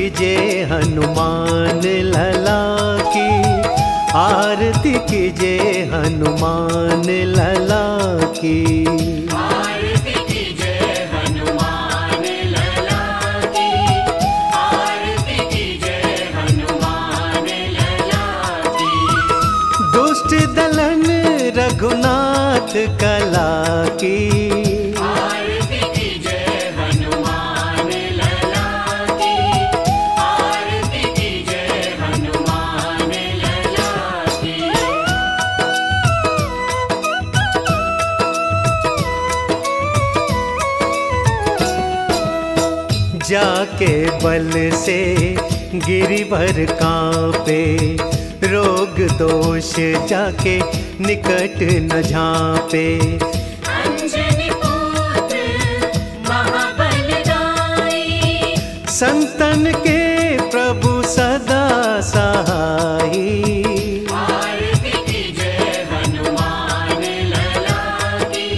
कीजे हनुमान लला की, आरती कीजे हनुमान लला की। रघुनाथ कला की, आरती कीजे हनुमान लला की, आरती कीजे हनुमान लला की। जाके बल से गिरिवर कांपे, रोग दोष जाके निकट न झांपे। अंजनी पुत्र महाबलदाई, संतन के प्रभु सदा सहाई। आरती कीजे हनुमान लला की,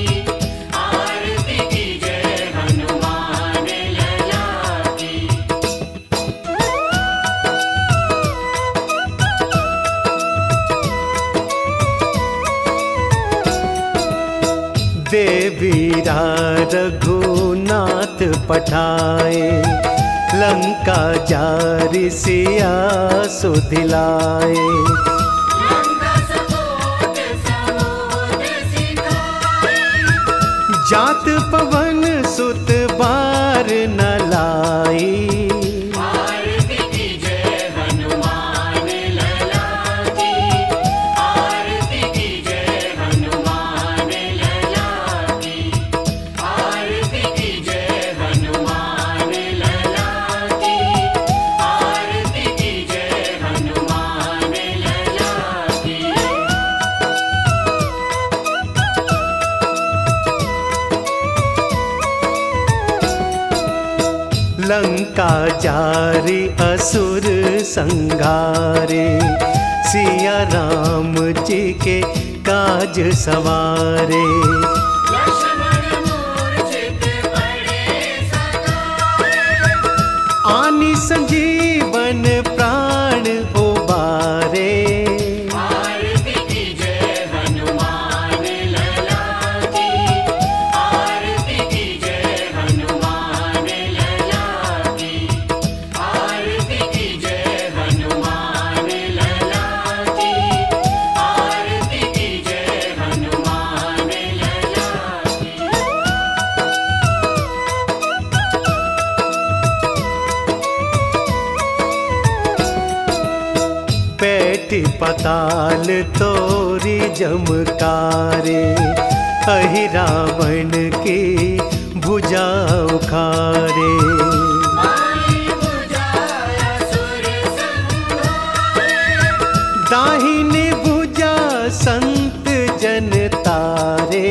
आरती कीजे हनुमान लला की। देवीरा रघुनाथ पठाए, लंका जारी सिया सुधिलाए। जात पवन सुत बार न लाई, लंका जारी असुर संघारे, सिया राम जी के काज सवारे। आनी संजीवन प्राण उबारे, पताल तोरी जमकारे, अहि रावण की भुजा उखारे। दाहिने भुजा संत जन तारे,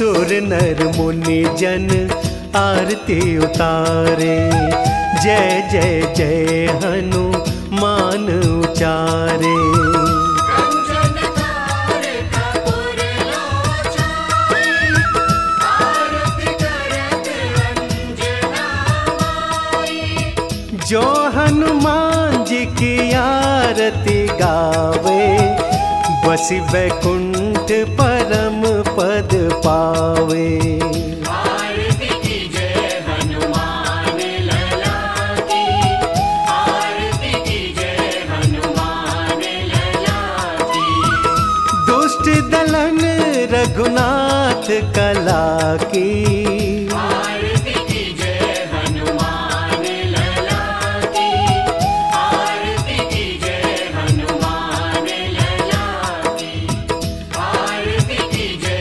सुर नर मुनि जन आरती उतारे। जय जय जय हनुमान उचारे, जो हनुमान जी की आरती गावे, बसी वैकुंठ परम पद पावे। आरती कीजे हनुमान लला की, आरती कीजे हनुमान लला की। दुष्ट दलन रघुनाथ कला की, आरती कीजे हनुमान लला की, आरती कीजे हनुमान लला की। आरती कीजे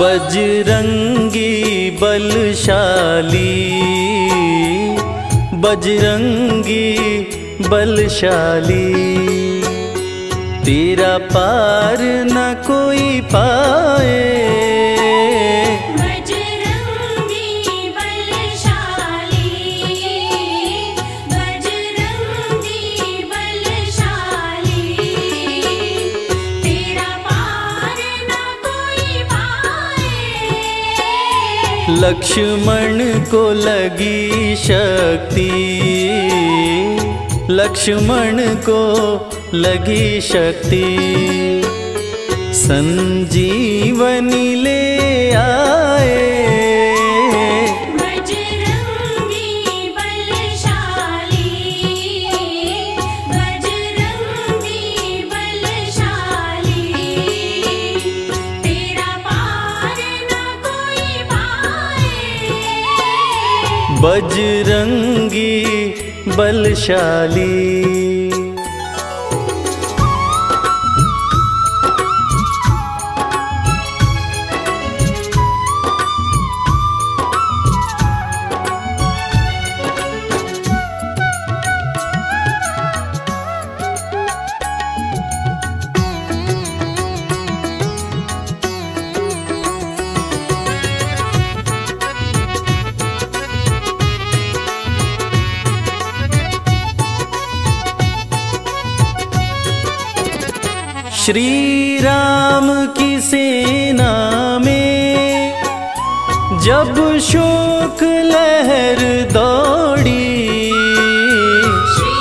बजरंगी बलशाली, बजरंगी बलशाली, तेरा पार न कोई पाए। लक्ष्मण को लगी शक्ति, लक्ष्मण को लगी शक्ति, संजीवनी ले आए। बजरंगी बलशाली। श्री राम की सेना में जब शोक लहर दौड़ी, श्री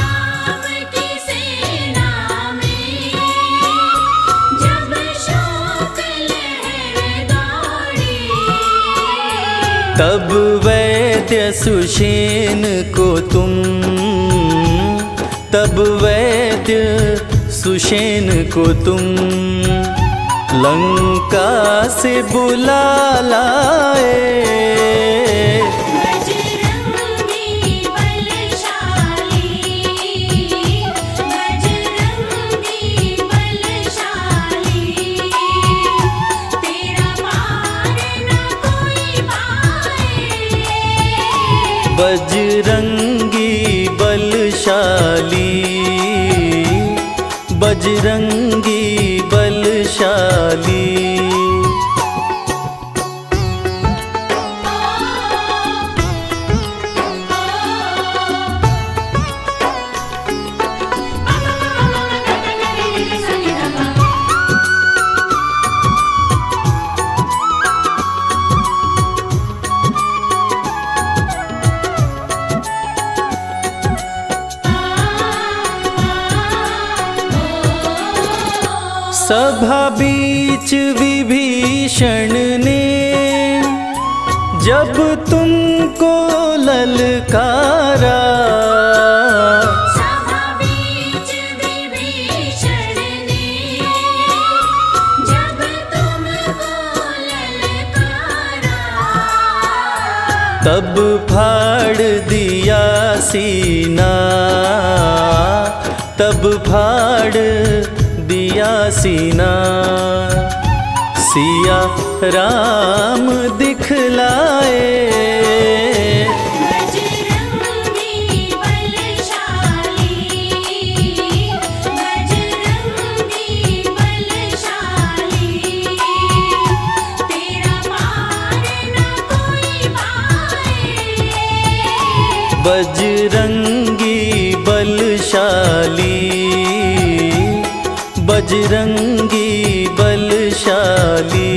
राम की सेना में जब शोक लहर दौड़ी, तब वैद्य सुषेण को तुम, तब वैद्य सुषेण को तुम लंका से बुला लाए। बजरंगी बलशाली, बजरंगी बलशाली, तेरा पार न कोई पाए। बजरंगी बलशाली, बजरंगी बलशाली। सभा बीच विभीषण ने जब तुमको ललकारा, सभा बीच विभीषण ने जब तुमको ललकारा, तब फाड़ दिया सीना, तब फाड़ दिया सीना, सिया राम दिखलाए। बजरंगी बलशाली, बजरंगी बलशाली, तेरा पार न कोई पाए। बजरंगी बलशाली, बजरंगी बलशाली।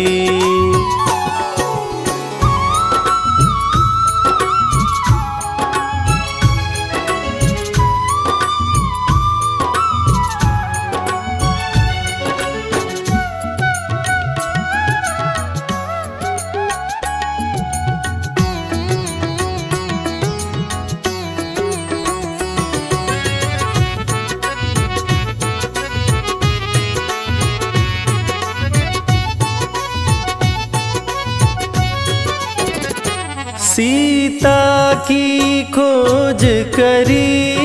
सीता की खोज करी,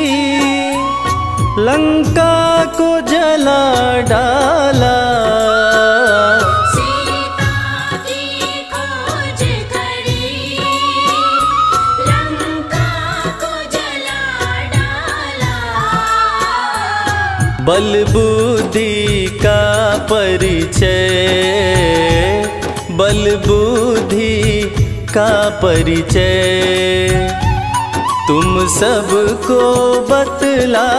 लंका को जला डाला, सीता बल बुद्धि का परिचय, बल बुद्धि का परिचय तुम सबको बतलाए।